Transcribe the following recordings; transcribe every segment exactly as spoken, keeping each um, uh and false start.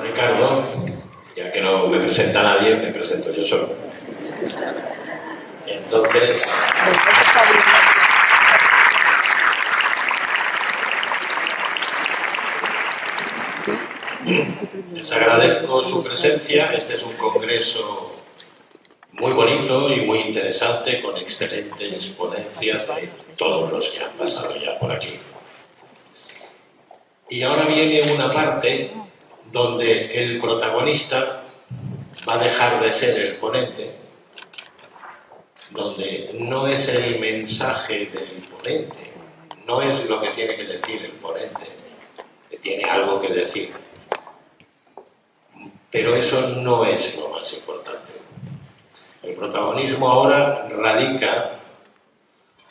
Ricardo, ya que no me presenta nadie, me presento yo solo. Entonces... les agradezco su presencia. Este es un congreso muy bonito y muy interesante, con excelentes ponencias de todos los que han pasado ya por aquí. Y ahora viene una parte donde el protagonista va a dejar de ser el ponente, donde no es el mensaje del ponente, no es lo que tiene que decir el ponente, que tiene algo que decir. Pero eso no es lo más importante. El protagonismo ahora radica,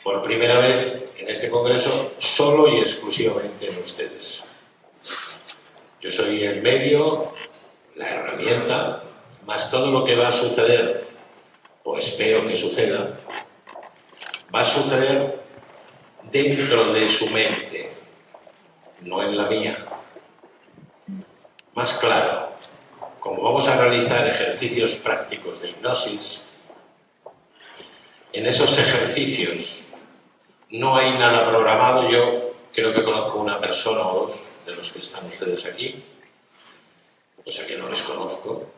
por primera vez en este congreso, solo y exclusivamente en ustedes. Yo soy el medio, la herramienta, más todo lo que va a suceder, o espero que suceda, va a suceder dentro de su mente, no en la mía. Más claro. Como vamos a realizar ejercicios prácticos de hipnosis, en esos ejercicios no hay nada programado. Yo creo que conozco una persona o dos de los que están ustedes aquí, o sea que no les conozco,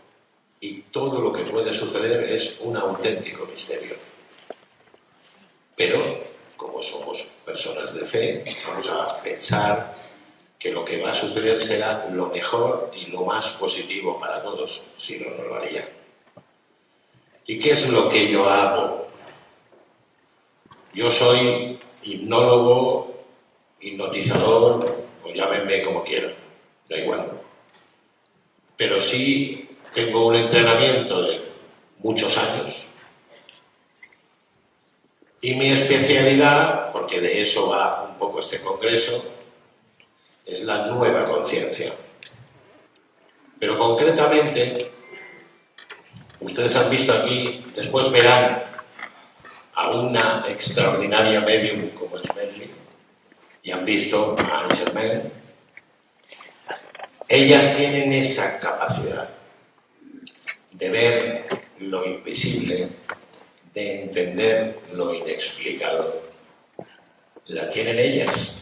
y todo lo que puede suceder es un auténtico misterio. Pero, como somos personas de fe, vamos a pensar que lo que va a suceder será lo mejor y lo más positivo para todos, si no, no lo haría. ¿Y qué es lo que yo hago? Yo soy hipnólogo, hipnotizador, o llámenme como quieran, da igual. Pero sí tengo un entrenamiento de muchos años. Y mi especialidad, porque de eso va un poco este congreso, es la nueva conciencia. Pero concretamente, ustedes han visto aquí, después verán a una extraordinaria medium como es Merlin, y han visto a Angel Man. Ellas tienen esa capacidad de ver lo invisible, de entender lo inexplicado. La tienen ellas.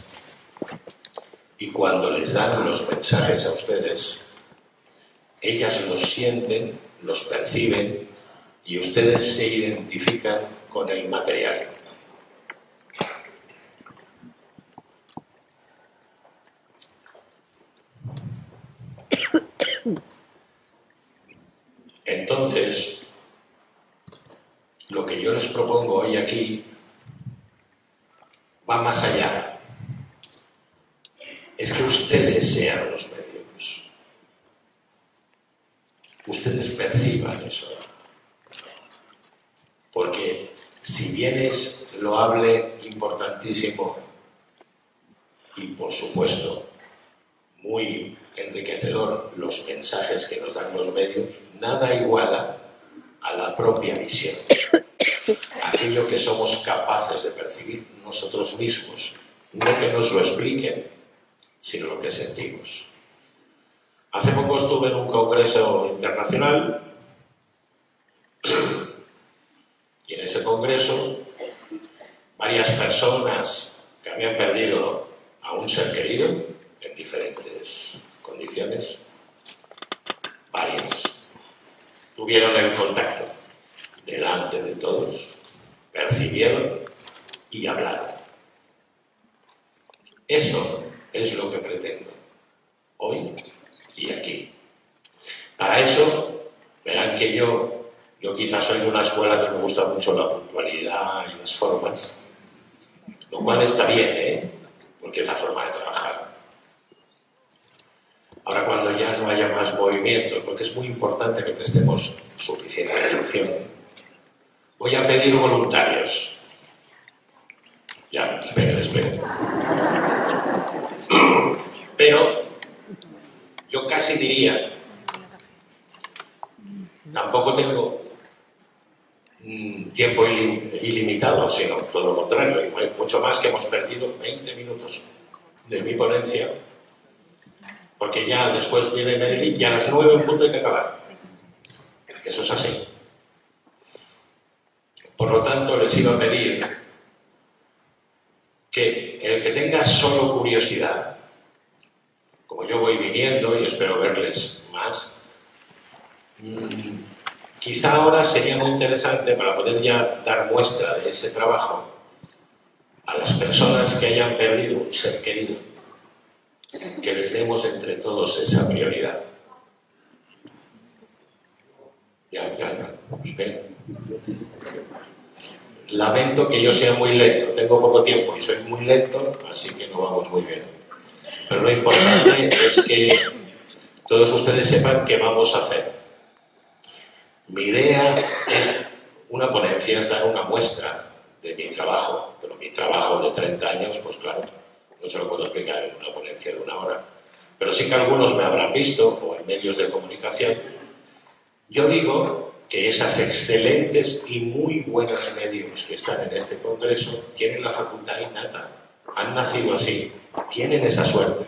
Y cuando les dan los mensajes a ustedes, ellas los sienten, los perciben y ustedes se identifican con el material. Entonces, lo que yo les propongo hoy aquí va más allá. Es que ustedes sean los medios. Ustedes perciban eso. Porque si bien es loable, importantísimo y por supuesto muy enriquecedor los mensajes que nos dan los medios, nada iguala a la propia visión. Aquello que somos capaces de percibir nosotros mismos, no que nos lo expliquen, sino lo que sentimos. Hace poco estuve en un congreso internacional y en ese congreso varias personas que habían perdido a un ser querido en diferentes condiciones, varias, tuvieron el contacto delante de todos, percibieron y hablaron. Eso es lo que pretendo, hoy y aquí. Para eso, verán que yo, yo quizás soy de una escuela que me gusta mucho la puntualidad y las formas, lo cual está bien, ¿eh? Porque es la forma de trabajar. Ahora, cuando ya no haya más movimientos, porque es muy importante que prestemos suficiente atención, voy a pedir voluntarios. Ya, esperen, esperen. Pero yo casi diría, tampoco tengo tiempo ilimitado, sino todo lo contrario, y mucho más, que hemos perdido veinte minutos de mi ponencia, porque ya después viene Merlin y a las nueve en punto hay que acabar. Eso es así. Por lo tanto, les iba a pedir que el que tenga solo curiosidad, como yo voy viniendo y espero verles más, mmm, quizá ahora sería muy interesante, para poder ya dar muestra de ese trabajo a las personas que hayan perdido un ser querido, que les demos entre todos esa prioridad. Ya, ya, ya, espera. Lamento que yo sea muy lento, tengo poco tiempo y soy muy lento, así que no vamos muy bien. Pero lo importante es que todos ustedes sepan qué vamos a hacer. Mi idea es, una ponencia es dar una muestra de mi trabajo, pero mi trabajo de treinta años, pues claro, no se lo puedo explicar en una ponencia de una hora. Pero sí que algunos me habrán visto, o en medios de comunicación. Yo digo que esas excelentes y muy buenas medios que están en este congreso tienen la facultad innata, han nacido así, tienen esa suerte.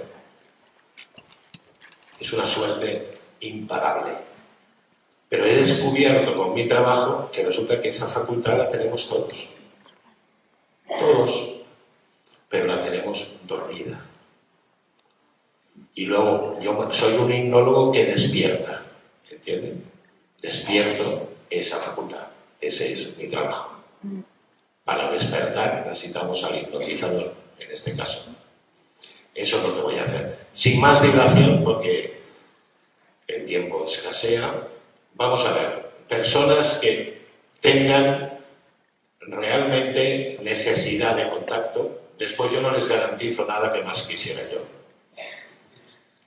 Es una suerte impagable. Pero he descubierto con mi trabajo que resulta que esa facultad la tenemos todos. Todos. Pero la tenemos dormida. Y luego, yo soy un hipnólogo que despierta. ¿Entienden? Despierto esa facultad. Ese es mi trabajo. Para despertar necesitamos al hipnotizador, en este caso. Eso es lo que voy a hacer. Sin más dilación, porque el tiempo escasea. Vamos a ver, personas que tengan realmente necesidad de contacto, después yo no les garantizo nada que más quisiera yo.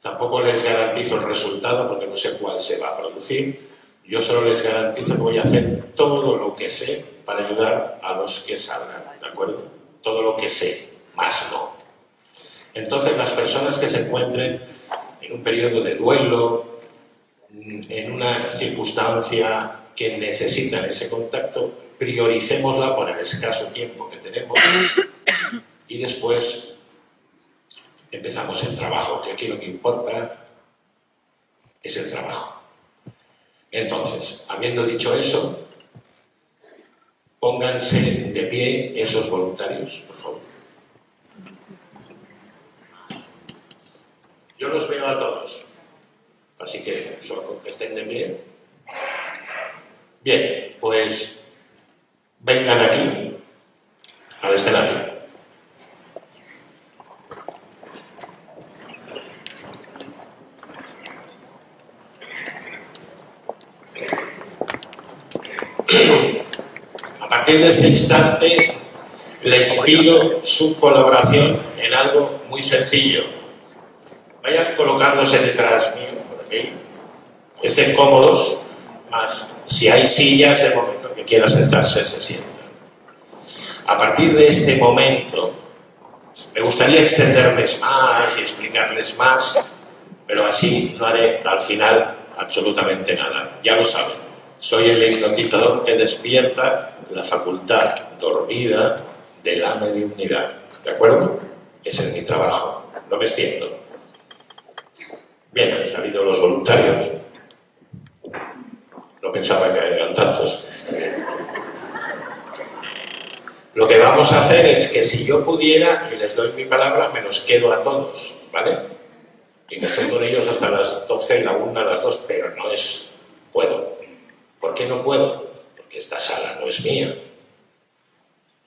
Tampoco les garantizo el resultado porque no sé cuál se va a producir. Yo solo les garantizo que voy a hacer todo lo que sé para ayudar a los que salgan, ¿de acuerdo? Todo lo que sé, más no. Entonces, las personas que se encuentren en un periodo de duelo, en una circunstancia que necesitan ese contacto, prioricémosla por el escaso tiempo que tenemos y después empezamos el trabajo, que aquí lo que importa es el trabajo. Entonces, habiendo dicho eso, pónganse de pie esos voluntarios, por favor. Yo los veo a todos. Así que solo con que estén de pie. Bien, pues vengan aquí al escenario. A partir de este instante les pido su colaboración en algo muy sencillo. Vayan colocándose detrás mío. Estén cómodos, más si hay sillas, el momento que quiera sentarse se sienta. A partir de este momento, me gustaría extenderles más y explicarles más, pero así no haré al final absolutamente nada. Ya lo saben, soy el hipnotizador que despierta la facultad dormida de la mediunidad. ¿De acuerdo? Ese es mi trabajo, no me extiendo. Bien, han salido los voluntarios. No pensaba que eran tantos. Lo que vamos a hacer es que si yo pudiera, y les doy mi palabra, me los quedo a todos, ¿vale? Y me estoy con ellos hasta las doce, la una, las dos, pero no es... puedo. ¿Por qué no puedo? Porque esta sala no es mía.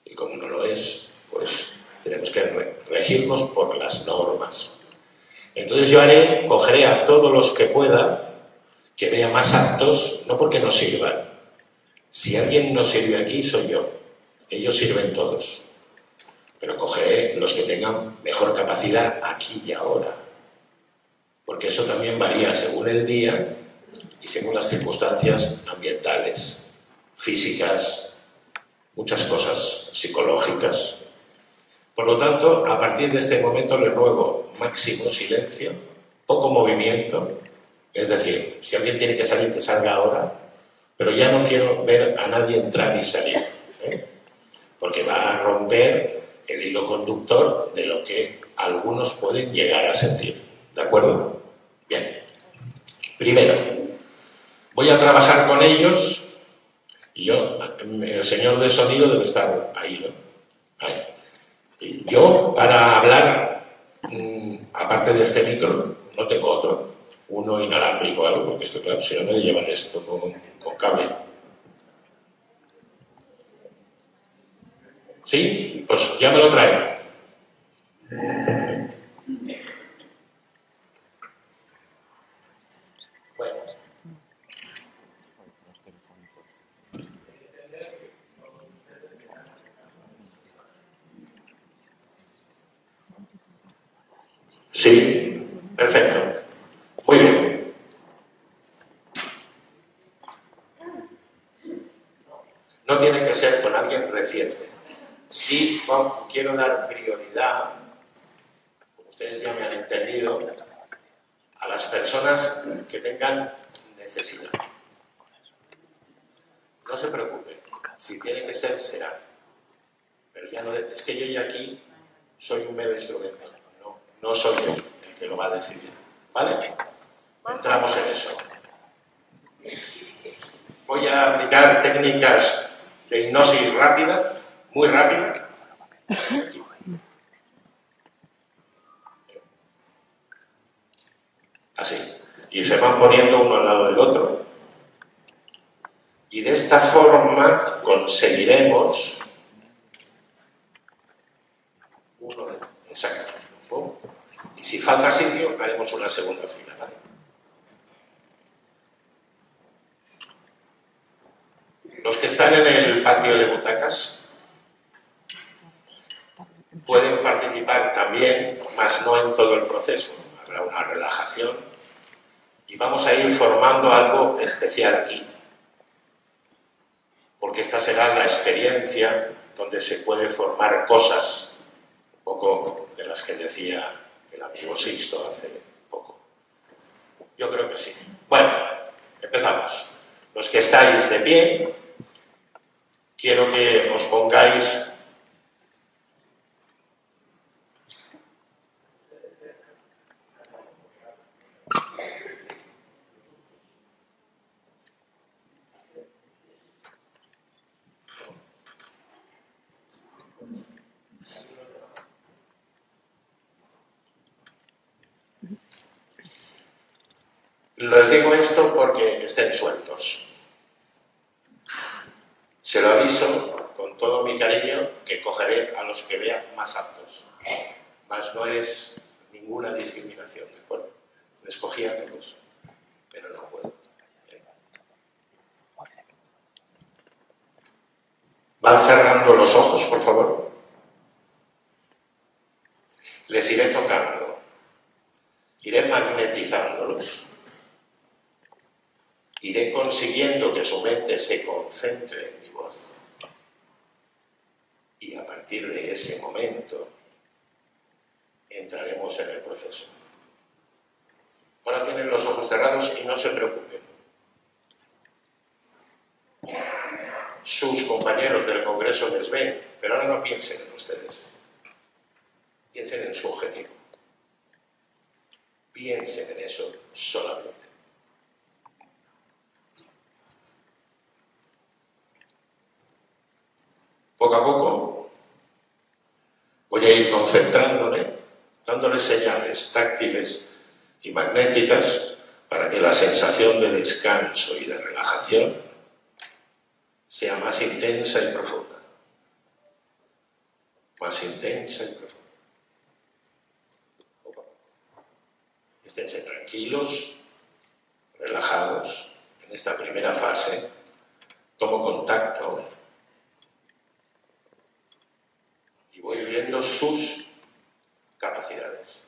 Y como no lo es, pues tenemos que regirnos por las normas. Entonces yo haré, cogeré a todos los que pueda, que vea más aptos, no porque no sirvan. Si alguien no sirve aquí, soy yo. Ellos sirven todos. Pero cogeré los que tengan mejor capacidad aquí y ahora. Porque eso también varía según el día y según las circunstancias ambientales, físicas, muchas cosas psicológicas. Por lo tanto, a partir de este momento les ruego máximo silencio, poco movimiento, es decir, si alguien tiene que salir, que salga ahora, Pero ya no quiero ver a nadie entrar y salir, ¿eh? Porque va a romper el hilo conductor de lo que algunos pueden llegar a sentir. ¿De acuerdo? Bien. Primero, voy a trabajar con ellos y yo, el señor de sonido debe estar ahí, ¿no? Ahí. Y yo, para hablar, mmm, aparte de este micro, no tengo otro, uno inalámbrico o algo, porque esto, claro, si no me llevan esto con, con cable. ¿Sí? Pues ya me lo traen. Bueno. Sí, perfecto. Muy bien. No tiene que ser con alguien reciente. Sí, bueno, quiero dar prioridad, como ustedes ya me han entendido, a las personas que tengan necesidad. No se preocupen, si tiene que ser, será. Pero ya no, es que yo ya aquí soy un mero instrumento, no, no soy yo el que lo va a decidir. ¿Vale? Entramos en eso. Voy a aplicar técnicas de hipnosis rápida. Muy rápida. Así. Y se van poniendo uno al lado del otro. Y de esta forma conseguiremos... Uno, exacto. Y si falta sitio, haremos una segunda fila, ¿vale? Los que están en el patio de butacas pueden participar también, más no en todo el proceso. Habrá una relajación y vamos a ir formando algo especial aquí, porque esta será la experiencia donde se puede formar cosas, un poco de las que decía el amigo Sisto hace poco. Yo creo que sí. Bueno, empezamos. Los que estáis de pie, quiero que os pongáis... Les digo esto porque estén sueltos. Se lo aviso con todo mi cariño que cogeré a los que vean más aptos. Más no es ninguna discriminación, ¿de acuerdo? Les cogí a todos, pero no puedo. Van cerrando los ojos, por favor. Les iré tocando. Iré magnetizándolos. Iré consiguiendo que su mente se concentre en mi voz. Y a partir de ese momento, entraremos en el proceso. Ahora tienen los ojos cerrados y no se preocupen. Sus compañeros del Congreso les ven, pero ahora no piensen en ustedes. Piensen en su objetivo. Piensen en eso solamente. Poco a poco voy a ir concentrándole, dándole señales táctiles y magnéticas para que la sensación de descanso y de relajación sea más intensa y profunda. Más intensa y profunda. Esténse tranquilos, relajados. En esta primera fase tomo contacto y voy viendo sus capacidades.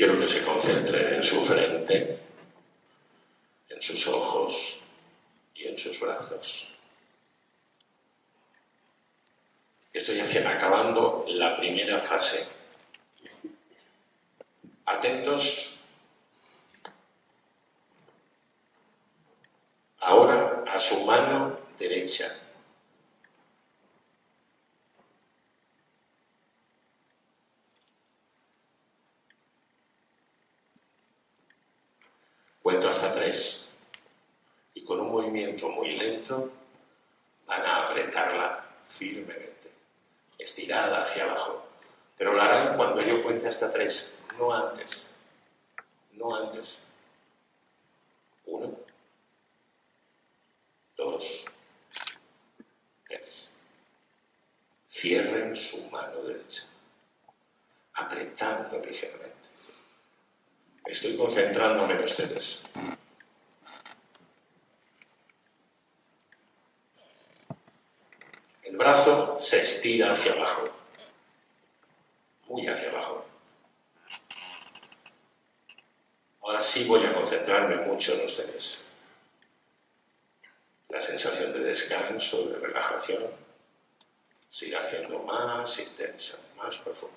Quiero que se concentre en su frente, en sus ojos y en sus brazos. Estoy acabando la primera fase. Atentos. Ahora a su mano derecha. Cuento hasta tres y con un movimiento muy lento van a apretarla firmemente, estirada hacia abajo. Pero lo harán cuando yo cuente hasta tres, no antes, no antes. Uno, dos, tres. Cierren su mano derecha, apretando ligeramente. Estoy concentrándome en ustedes. El brazo se estira hacia abajo, muy hacia abajo. Ahora sí voy a concentrarme mucho en ustedes. La sensación de descanso, de relajación, se irá haciendo más intensa, más profunda.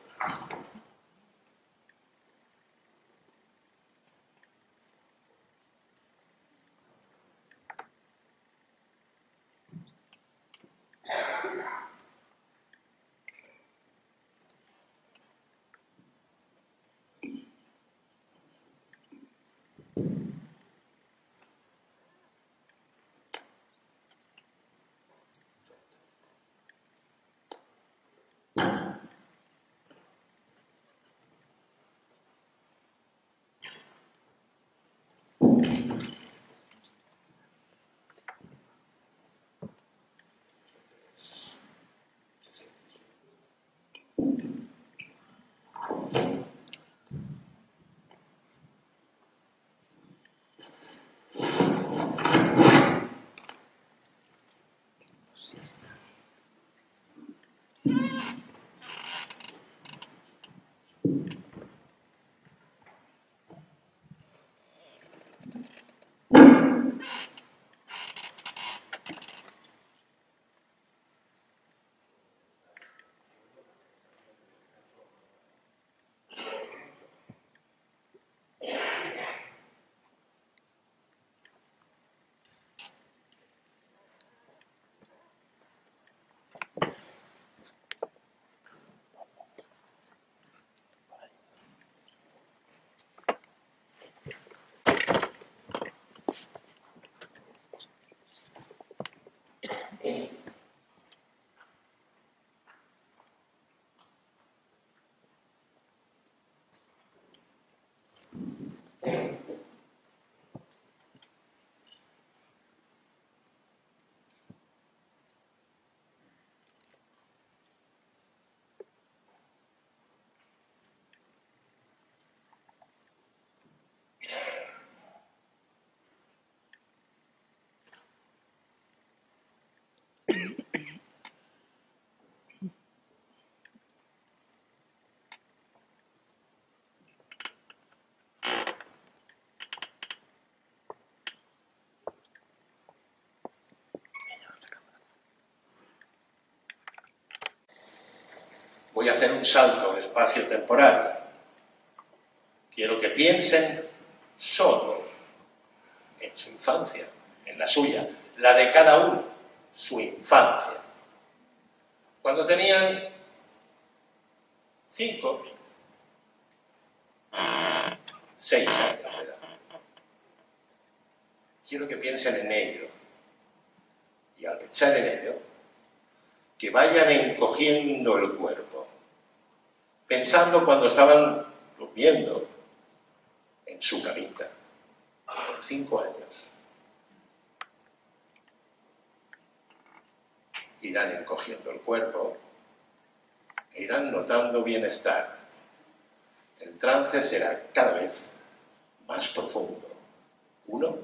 Voy a hacer un salto espacio-temporal. Quiero que piensen solo en su infancia, en la suya, la de cada uno, su infancia. Cuando tenían cinco, seis años de edad. Quiero que piensen en ello. Y al pensar en ello, que vayan encogiendo el cuerpo, pensando cuando estaban durmiendo en su camita, con cinco años. Irán encogiendo el cuerpo e irán notando bienestar. El trance será cada vez más profundo. Uno,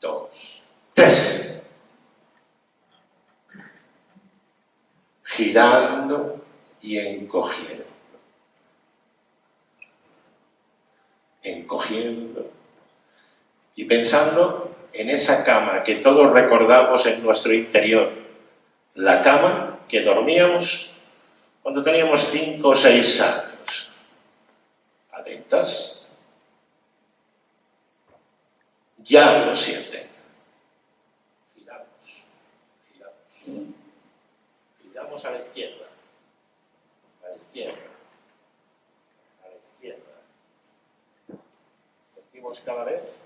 dos, tres. Girando y encogiendo. encogiendo y pensando en esa cama que todos recordamos en nuestro interior, la cama que dormíamos cuando teníamos cinco o seis años. ¿Atentas? Ya lo sienten. Giramos, giramos, giramos a la izquierda, a la izquierda, a la izquierda. Sentimos cada vez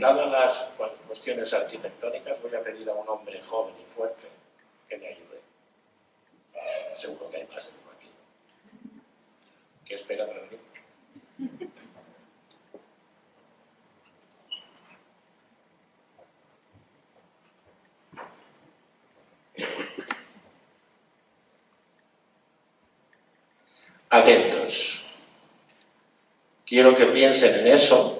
dadas las cuestiones arquitectónicas, voy a pedir a un hombre joven y fuerte que me ayude. Eh, seguro que hay más de uno aquí. ¿Qué espera para mí? Atentos. Quiero que piensen en eso.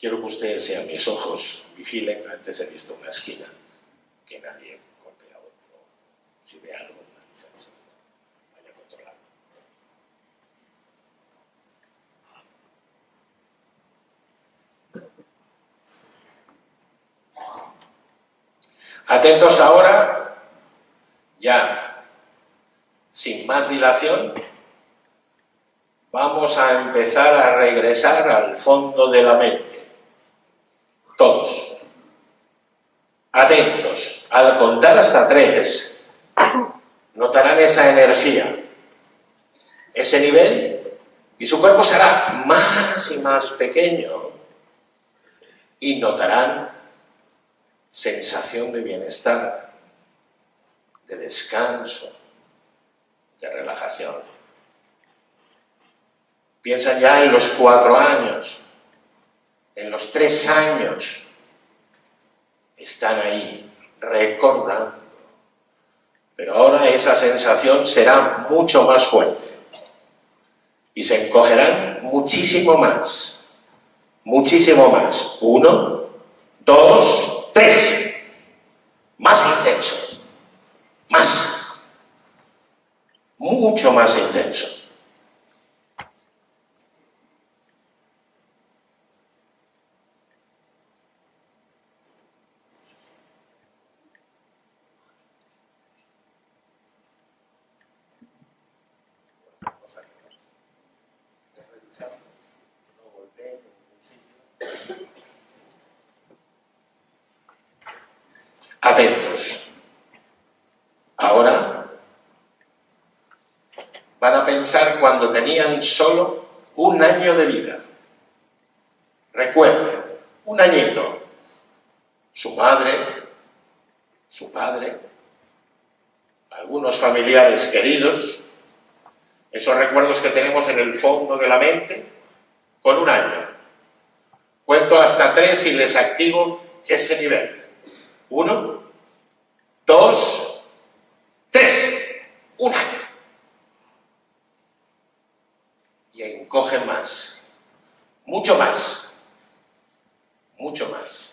Quiero que ustedes sean mis ojos, vigilen. Antes he visto una esquina, que nadie golpea a otro. Si ve algo, vaya a controlarlo. Atentos ahora, ya, sin más dilación, vamos a empezar a regresar al fondo de la mente. Todos. Atentos. Al contar hasta tres, notarán esa energía, ese nivel, y su cuerpo será más y más pequeño. Y notarán sensación de bienestar, de descanso, de relajación. Piensa ya en los cuatro años. En los tres años están ahí, recordando. Pero ahora esa sensación será mucho más fuerte. Y se encogerán muchísimo más. Muchísimo más. Uno, dos, tres. Más intenso. Más. Mucho más intenso. Atentos. Ahora van a pensar cuando tenían solo un año de vida. Recuerden, un añito. Su madre, su padre, algunos familiares queridos, esos recuerdos que tenemos en el fondo de la mente, con un año. Cuento hasta tres y les activo ese nivel. Uno, dos, tres. Un año. Y encoge más. Mucho más. Mucho más.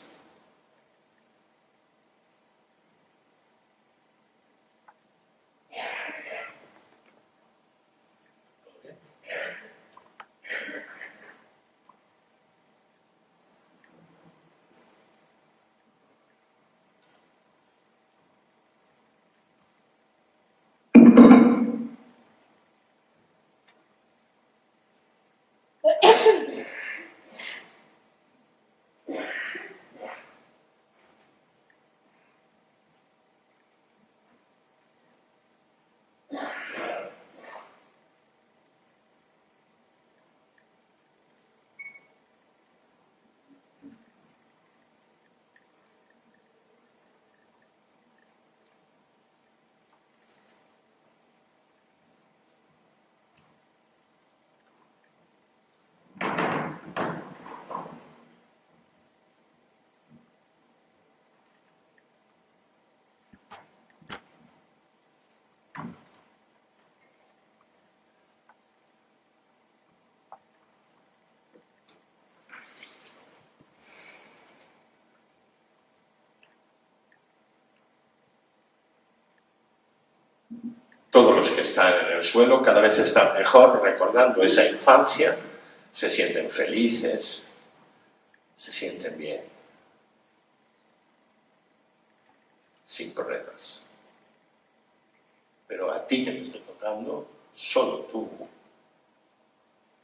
Todos los que están en el suelo cada vez están mejor, recordando esa infancia, se sienten felices, se sienten bien, sin problemas. Pero a ti que te estoy tocando, solo tú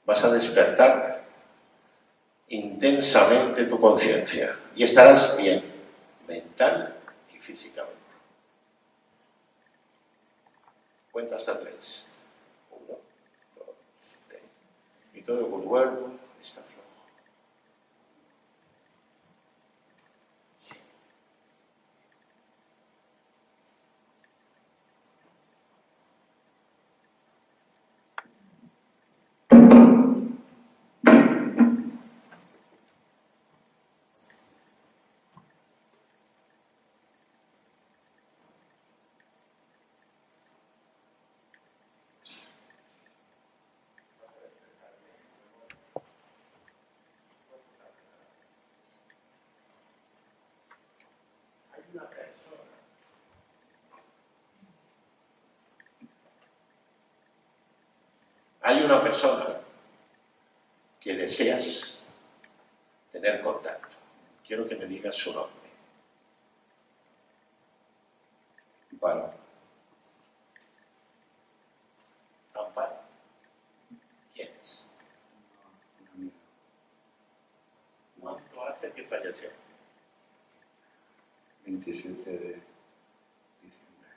vas a despertar intensamente tu conciencia y estarás bien, mental y físicamente. Cuenta hasta tres. Uno, dos, tres. Y todo el cuerpo está flojo. Sí. Hay una persona que deseas tener contacto. Quiero que me digas su nombre. Amparo. Amparo. ¿Quién es? ¿Cuánto hace que falleció? veintisiete de diciembre.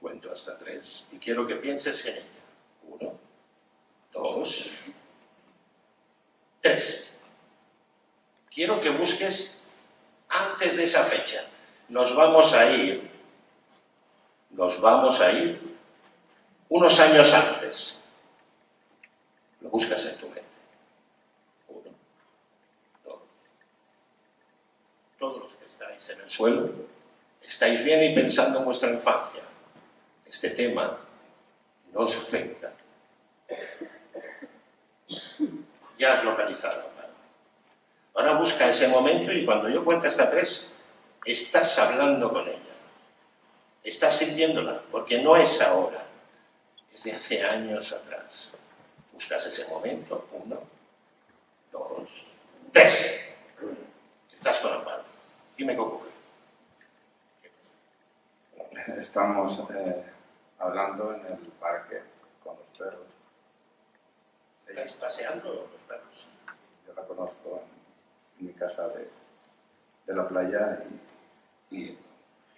Cuento hasta tres y quiero que pienses en ella. Uno, dos, tres. Quiero que busques antes de esa fecha. Nos vamos a ir, nos vamos a ir unos años antes. Lo buscas en tu mente. Uno, dos. Todos los que estáis en el suelo, estáis bien y pensando en vuestra infancia. Este tema no os afecta. Ya has localizado. Ahora busca ese momento y cuando yo cuente hasta tres, estás hablando con ella. Estás sintiéndola, porque no es ahora. Es de hace años atrás. Buscas ese momento. Uno, dos, tres. Estás con la mano. Dime qué ocurre. Estamos eh... hablando en el parque con los perros. ¿Estáis paseando los perros? Yo la conozco en mi casa de, de la playa y, y...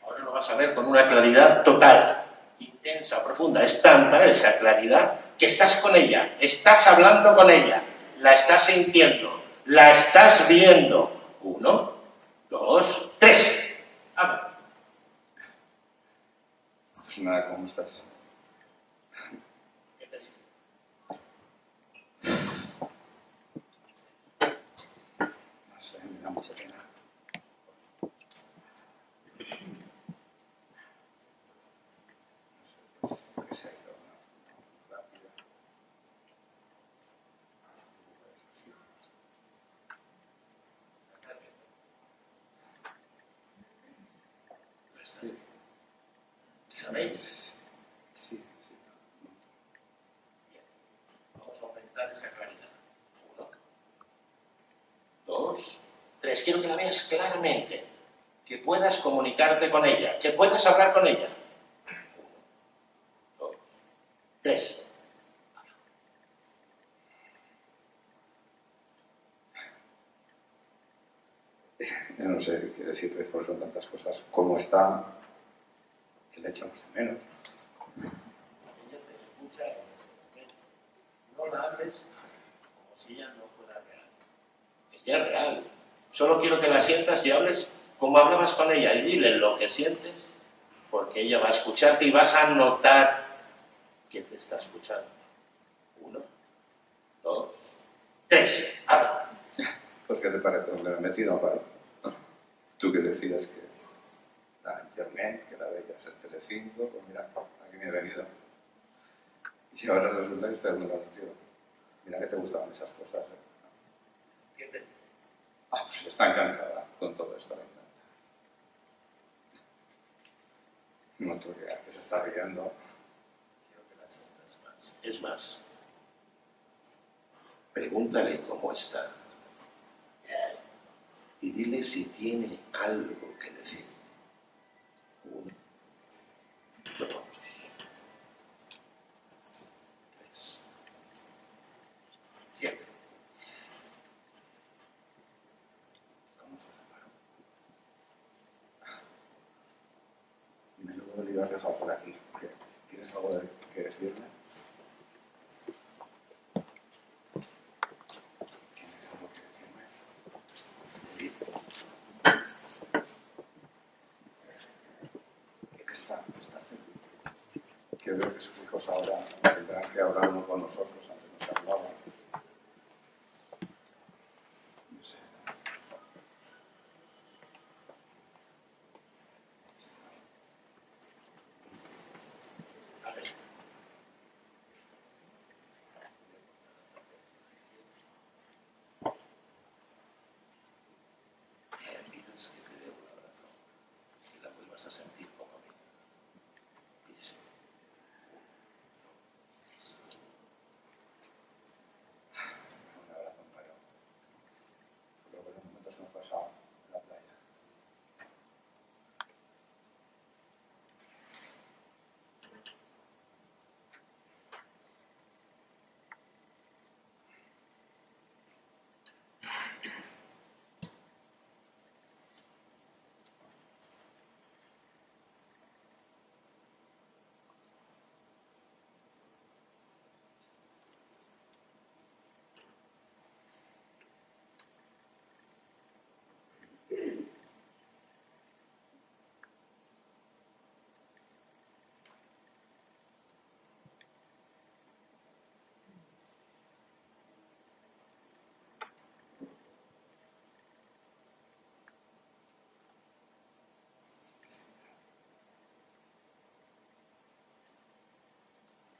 Ahora lo vas a ver con una claridad total, intensa, profunda. Es tanta esa claridad que estás con ella, estás hablando con ella, la estás sintiendo, la estás viendo. Uno, dos, tres. Habla. Nada, ¿cómo estás? ¿Qué te dice? No sé, me da mucha pena. No sé, pues, que se ha ido rápido. ¿La estás viendo? ¿Sabéis? Sí, sí, sí. Bien. Vamos a aumentar esa claridad. Uno, dos, tres. Quiero que la veas claramente. Que puedas comunicarte con ella. Que puedas hablar con ella. Uno, dos, tres. Yo no sé qué decirle, por eso tantas cosas. ¿Cómo está? Que le echamos de menos. Ella te escucha en este momento. No la hables como si ella no fuera real. Ella es real. Solo quiero que la sientas y hables como hablabas con ella. Y dile lo que sientes, porque ella va a escucharte y vas a notar que te está escuchando. Uno, dos, tres. Habla. Pues, ¿qué te parece donde me he metido, Amparo? Tú que decías que... la Angel Man, que la veías en Telecinco, pues mira, aquí me he venido. Y ahora resulta que estoy muy contigo. Mira que te gustaban esas cosas, ¿eh? ¿Qué te dice? Ah, pues está encantada con todo esto, me encanta. No te olvides que se está riendo. Quiero que la sientas más. Es más, pregúntale cómo está. Y dile si tiene algo que decir. Uno, dos, tres. Siempre. ¿Cómo se reparó? Me lo he olvidado dejar por aquí. ¿Tienes algo que decirle? Yo creo que sus hijos ahora tendrán que hablar uno con nosotros, antes no se hablaban. No sé. A ver. Me pides que te dé un abrazo, que la vuelvas a sentir como a mí.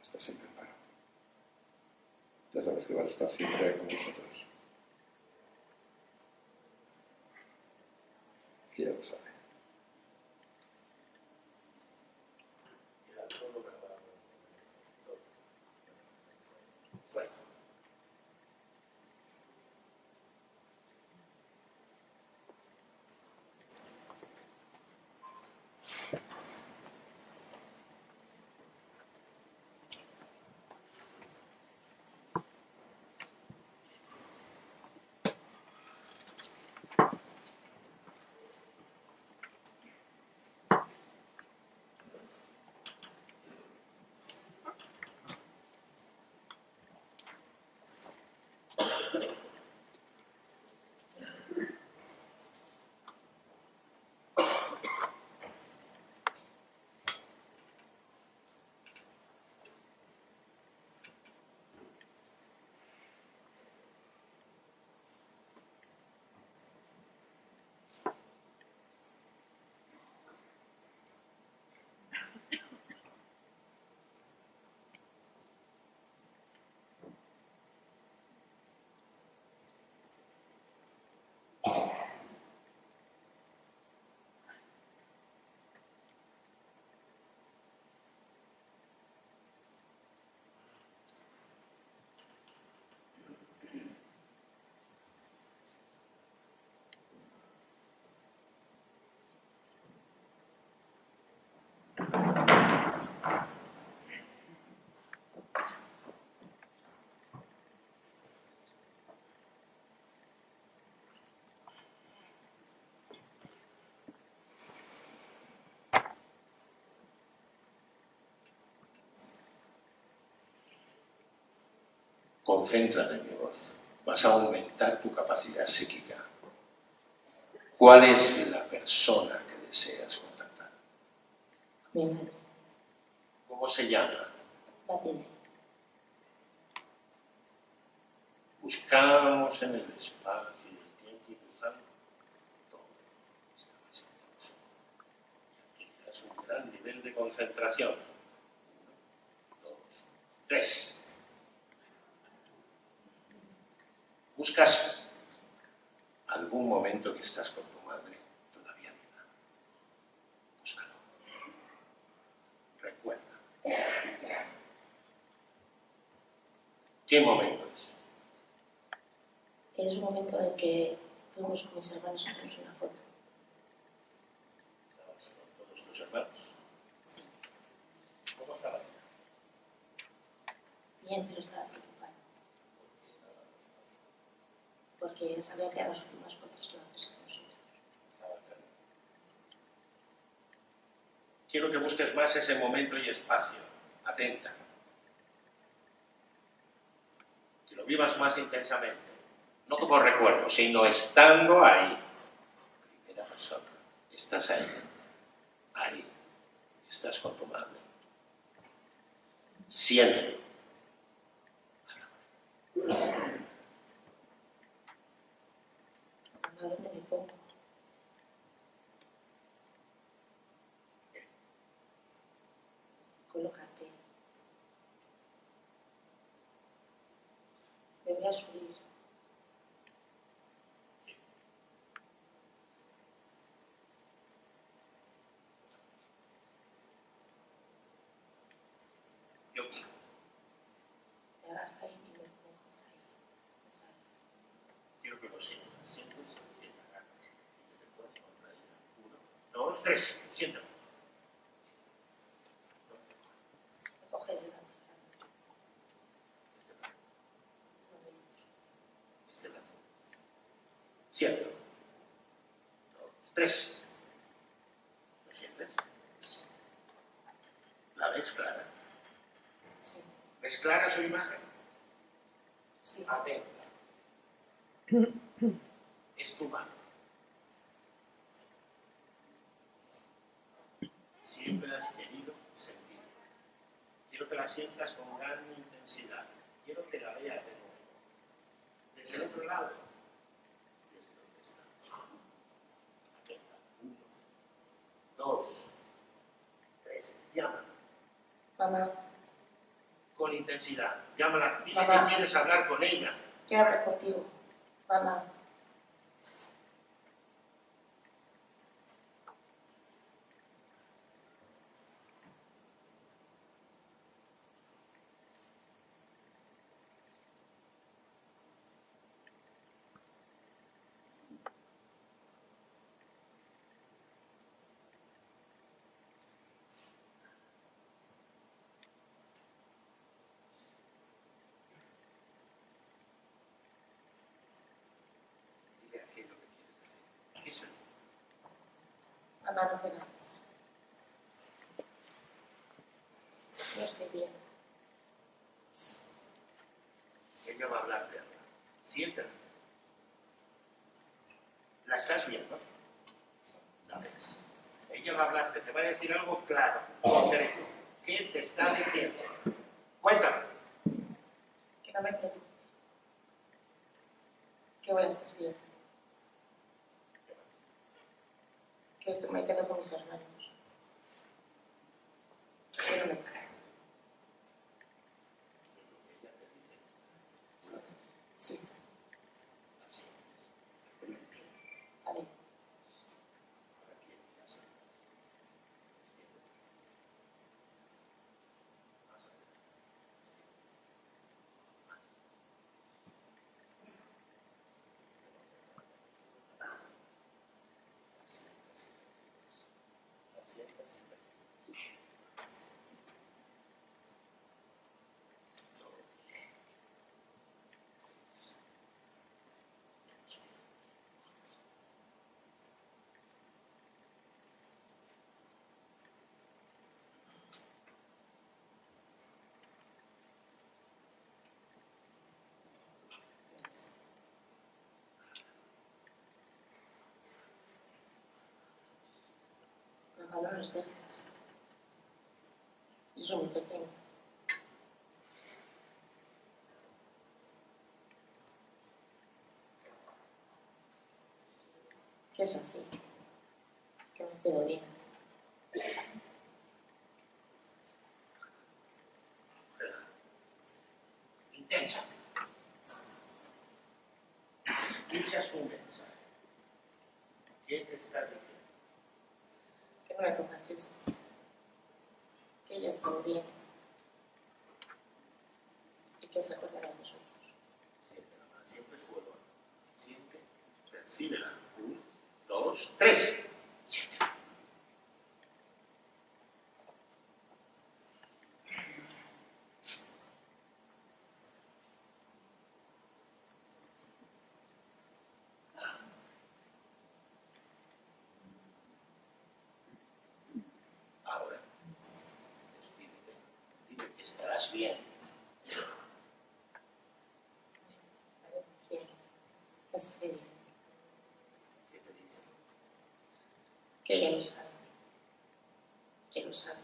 Está siempre en paro. Ya sabes que vas a estar siempre con nosotros. Que ya lo sabe. Concéntrate en mi voz. Vas a aumentar tu capacidad psíquica. ¿Cuál es la persona que deseas contactar? Mi madre. ¿Cómo se llama? Catalina. Buscamos en el espacio y el tiempo y buscamos todo. Aquí tienes un gran nivel de concentración. Uno, dos, tres. que estás con tu madre todavía viva. Búscalo. Recuerda. ¿Qué momento es? Es un momento en el que fuimos con mis hermanos a hacernos una foto. ¿Estabas con todos tus hermanos? Sí. ¿Cómo estaba ella? Bien, pero estaba preocupada. ¿Por qué estaba preocupada? Porque sabía que eran las últimas fotos que iba a hacerse con nosotros. Estaba enferma. Quiero que busques más ese momento y espacio. Atenta. Que lo vivas más intensamente. No como recuerdo, sino estando ahí. Primera persona, estás ahí, ahí, estás con tu madre. Siéntelo. Mamá, ¿dónde me pongo? Colócate. Me voy a subir. Sientes que te agarra, que te puedes contraer. Uno, dos, tres, siéntame. Me coge de delante. Este brazo. Este brazo. Siento. Dos, tres. ¿Lo sientes? ¿La ves clara? Sí. ¿Ves clara su imagen? Sí. Atenta. Es tu mano. Siempre has querido sentir. Quiero que la sientas con gran intensidad. Quiero que la veas de nuevo. Desde el otro lado. Desde donde está. Atenta. Uno. Dos. Tres. Llámala. Mamá. Con intensidad. Llámala. Dile que quieres hablar con ella. Quiero hablar contigo. Mamá. Mamá, no te vayas. No estoy bien. Ella va a hablarte ahora. Siéntala. ¿La estás viendo? La ves. Ella va a hablarte, te va a decir algo claro, concreto. ¿Qué te está diciendo? Cuéntame. Que no me preocupe. Que voy a estar bien. Que me quedo con mis hermanos. Quiero no me parar. Sí. Así es. A ver. No los dejes. Yo soy muy pequeña. Que es así. Que me quedo bien. Intensa. Escucha su mensaje. establecida. Que no la toma triste. Que ella está bien. Y que se acordará de nosotros. Siente, mamá, siempre su olor. Siente, percíbela. Un, dos, tres. Siéntela. Estarás bien. Bien. Estaré bien. ¿Qué te dice? Que ella lo sabe. Que lo sabe.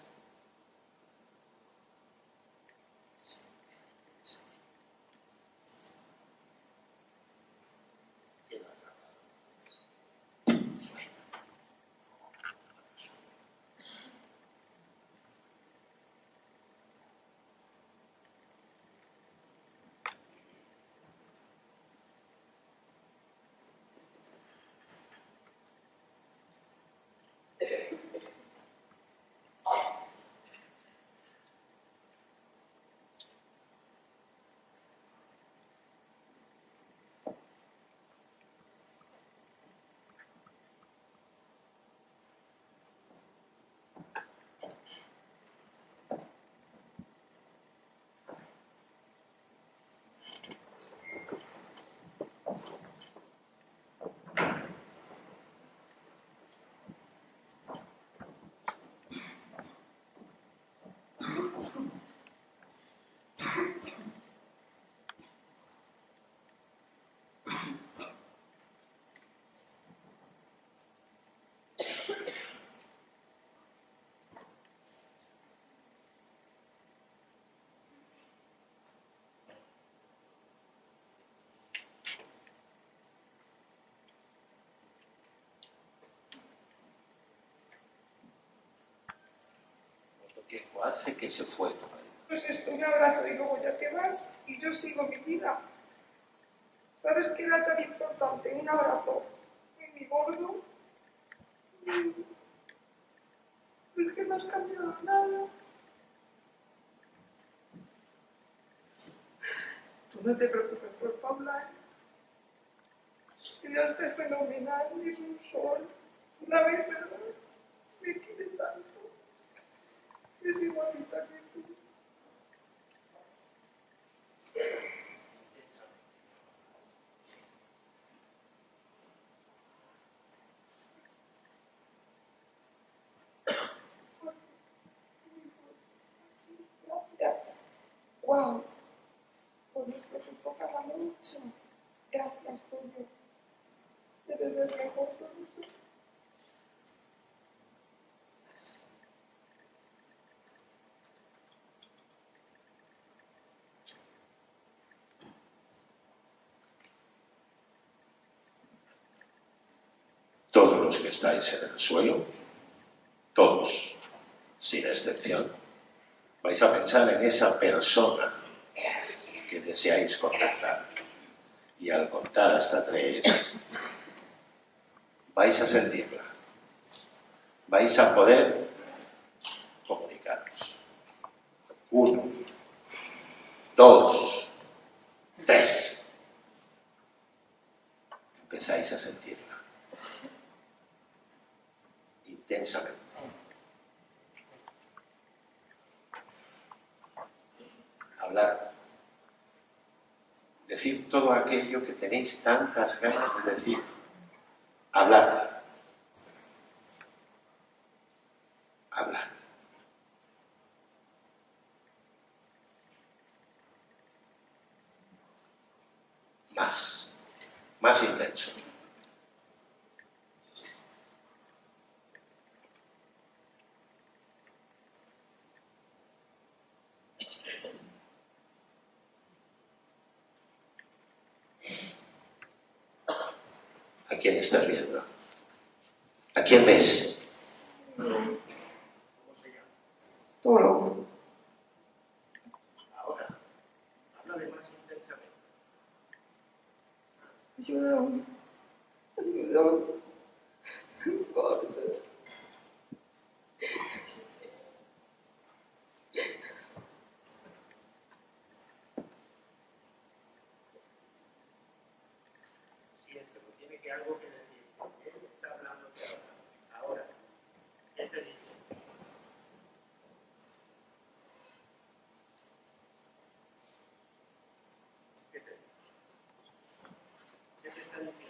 Tiempo hace que se fue tu marido. Pues esto, un abrazo y luego ya te vas y yo sigo mi vida. ¿Sabes qué era tan importante? Un abrazo. Y mi gordo. ¿Por qué no has cambiado nada? Tú no te preocupes por Paula. Ella está fenomenal, es un sol. Una vez, ¿verdad? Me quiere tanto. Es igualita que tú. Gracias. Wow. Con esto te tocaba mucho. Gracias, Toño. Debes ser mejor por nosotros. Todos los que estáis en el suelo, todos, sin excepción, vais a pensar en esa persona que deseáis contactar. Y al contar hasta tres, vais a sentirla. Vais a poder comunicaros. Uno, dos, tres. Empezáis a sentirla. Intensamente. Hablar. Decir todo aquello que tenéis tantas ganas de decir. Hablar. Hablar. Más. Más intenso. ¿A quién estás viendo? ¿A quién ves? ¿Cómo se llama? Toro. Ahora, háblale más intensamente. Ayúdame. Ayúdame. Borja. Siento, tiene que algo que decir. Él está hablando de ahora. Ahora. Él te dice. ¿Qué te dice? ¿Qué te está diciendo?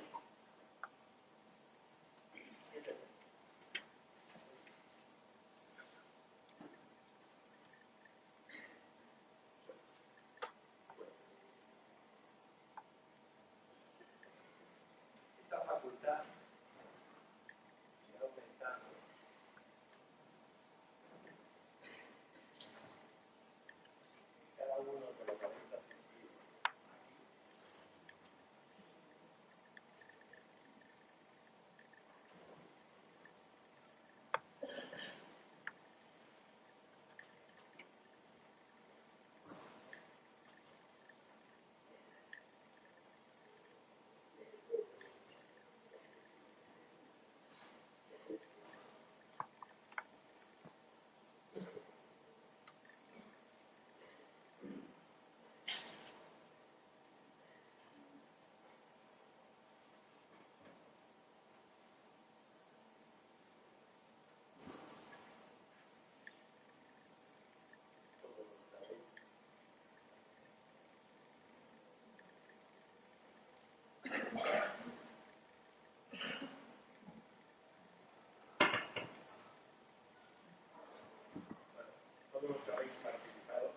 Los que habéis participado,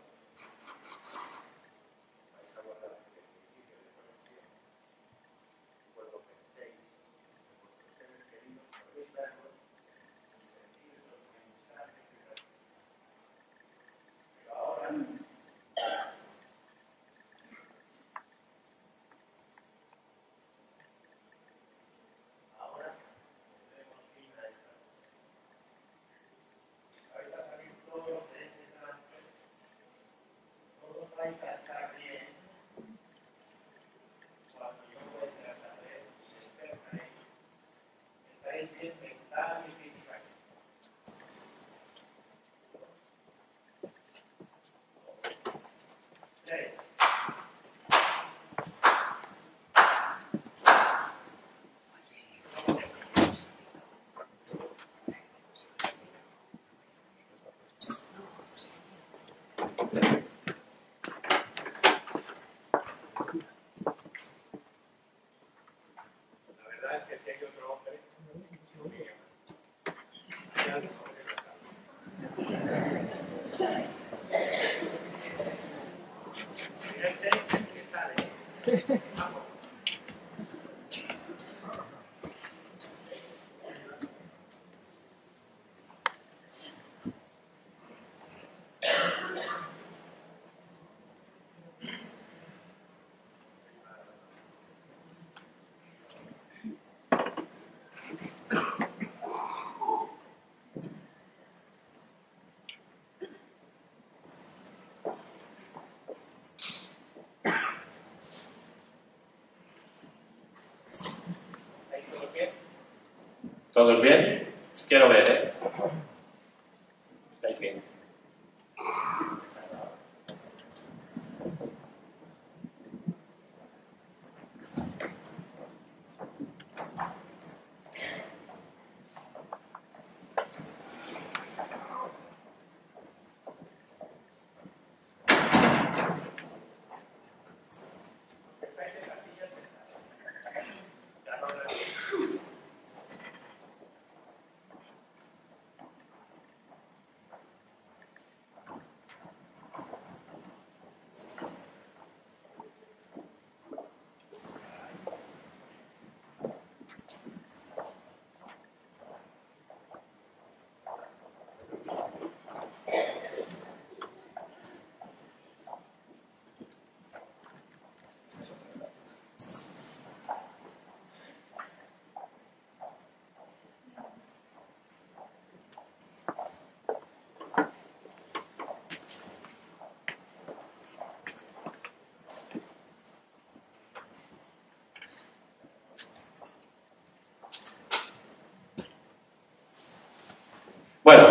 vais a guardar este ejercicio de conexión. Cuando penséis en vuestros seres queridos, podéis verlos y sentir los mensajes de la vida. Pero ahora, ¿todos bien? Os quiero ver, ¿eh? ¿Estáis bien?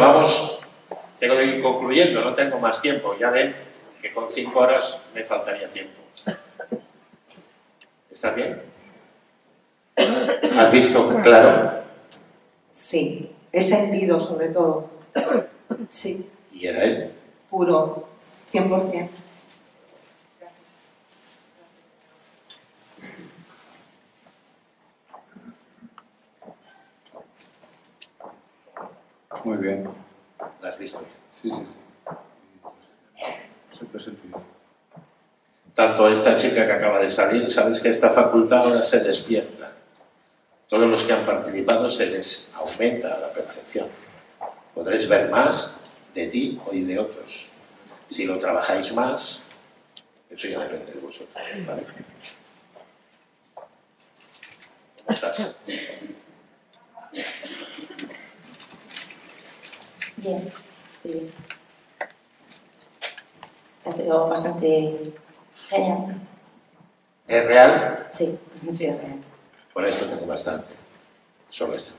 vamos, tengo que ir concluyendo, no tengo más tiempo. Ya ven que con cinco horas me faltaría tiempo. ¿Estás bien? ¿Has visto claro? Sí, he sentido sobre todo. Sí. ¿Y era él? Puro, cien por cien. Muy bien. ¿La has visto? Sí, sí, sí. Siempre he sentido. Tanto esta chica que acaba de salir, sabes que esta facultad ahora se despierta. Todos los que han participado se les aumenta la percepción. Podréis ver más de ti o de otros. Si lo trabajáis más, eso ya depende de vosotros, ¿vale? ¿Cómo estás? Bien, estoy bien. Ha sido bastante genial. ¿Es real? Sí, sí, es real. Por esto tengo bastante. Solo esto.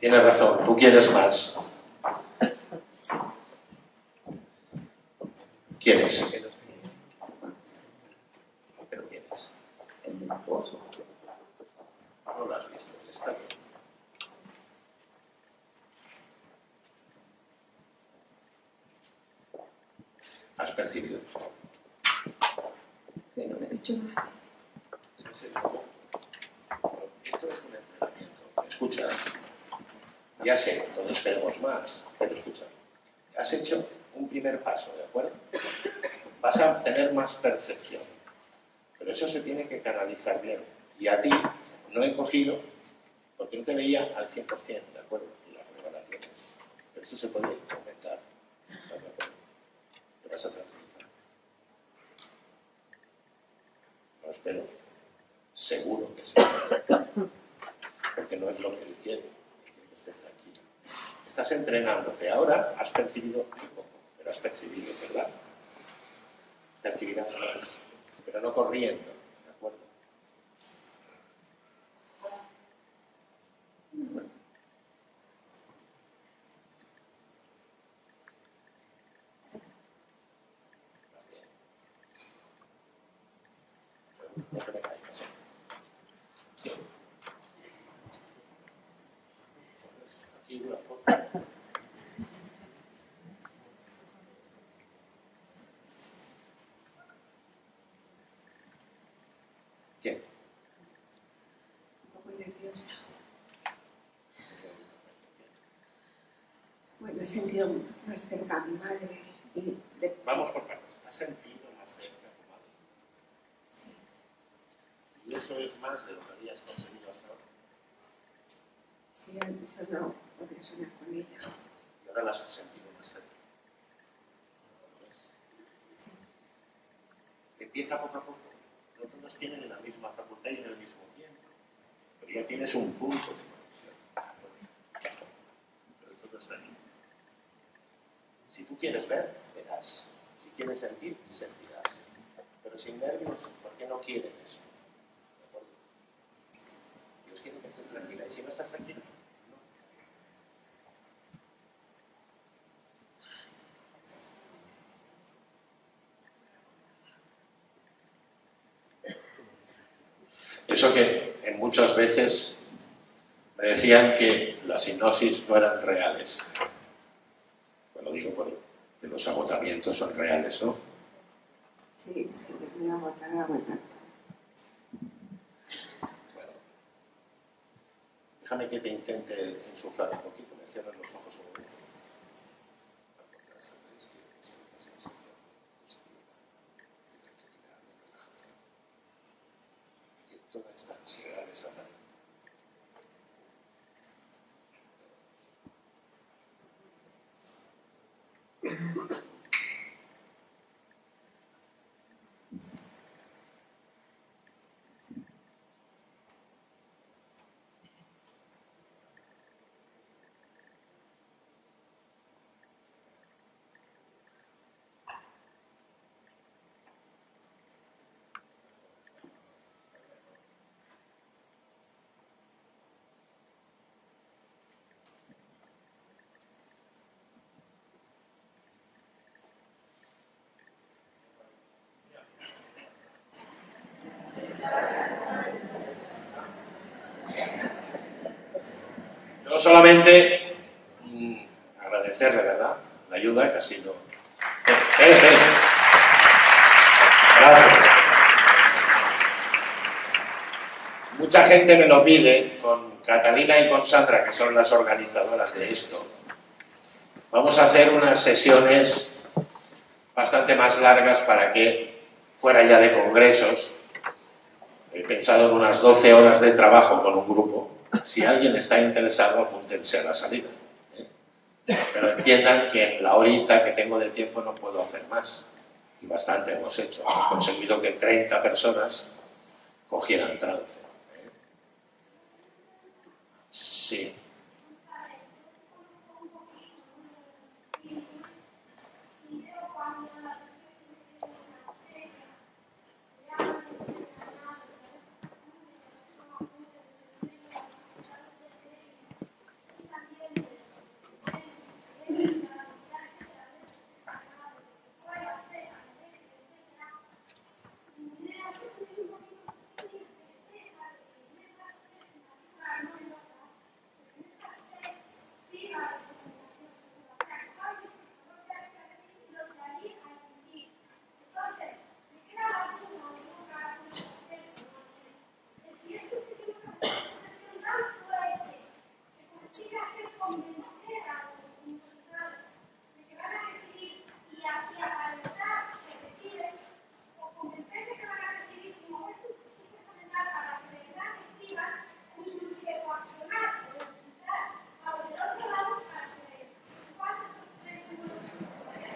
Tienes razón, tú quieres más. ¿Quieres? ¿Pero quieres? El esposo. No lo has visto, él está bien. ¿Has percibido? Pero no he dicho nada. Esto es un entrenamiento. ¿Me escuchas? Ya sé, todos queremos más. Pero escucha, has hecho un primer paso, ¿de acuerdo? Vas a tener más percepción. Pero eso se tiene que canalizar bien. Y a ti no he cogido porque no te veía al cien por cien, ¿de acuerdo? Y la prueba la tienes. Pero esto se puede aumentar. ¿Estás de acuerdo? Te vas a tranquilizar. No espero. Seguro que sí. Porque no es lo que él quiere. Quiere que estés tranquilo. Estás entrenándote. Ahora has percibido un poco. Pero has percibido, ¿verdad? Percibirás más. Pero no corriendo. ¿De acuerdo? ¿Quién? Un poco nerviosa. Bueno, he sentido más cerca a mi madre y le... Vamos por partes. ¿Has sentido más cerca a tu madre? Sí. ¿Y eso es más de lo que habías conseguido hasta ahora? Sí, antes yo no podía soñar con ella. ¿Y ahora la has sentido más cerca? Sí. Empieza poco a poco. Todos tienen la misma facultad y en el mismo tiempo, pero ya tienes un punto de conexión. Pero todo está aquí. Si tú quieres ver, verás. Si quieres sentir, sentirás. Pero sin nervios, ¿por qué no quieren eso? ¿De acuerdo? Dios quiere que estés tranquila. Y si no estás tranquila, no. Eso que en muchas veces me decían que las hipnosis no eran reales. Pues lo digo porque los agotamientos son reales, ¿no? Sí, sí, muy agotada, agotada. Bueno, déjame que te intente insuflar un poquito, me cierras los ojos un poquito. Toda esta ansiedad desaparece. solamente mmm, agradecerle, ¿verdad?, la ayuda que ha sido. Eh, eh, eh. Gracias. Mucha gente me lo pide, con Catalina y con Sandra, que son las organizadoras de esto. Vamos a hacer unas sesiones bastante más largas para que, fuera ya de congresos, he pensado en unas doce horas de trabajo con un grupo. Si alguien está interesado, apúntense a la salida. ¿eh? Pero entiendan que en la horita que tengo de tiempo no puedo hacer más. Y bastante hemos hecho. Hemos conseguido que treinta personas cogieran trance. ¿eh? Sí.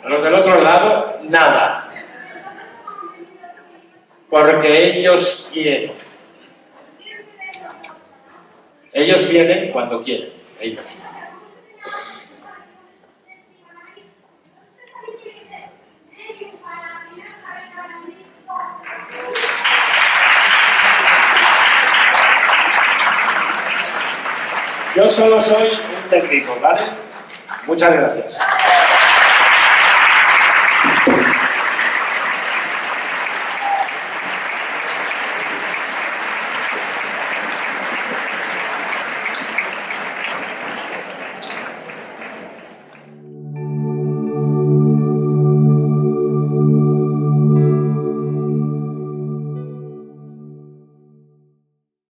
Los del otro lado, nada. Porque ellos quieren. Ellos vienen cuando quieren. Ellos. Yo solo soy un técnico, ¿vale? Muchas gracias.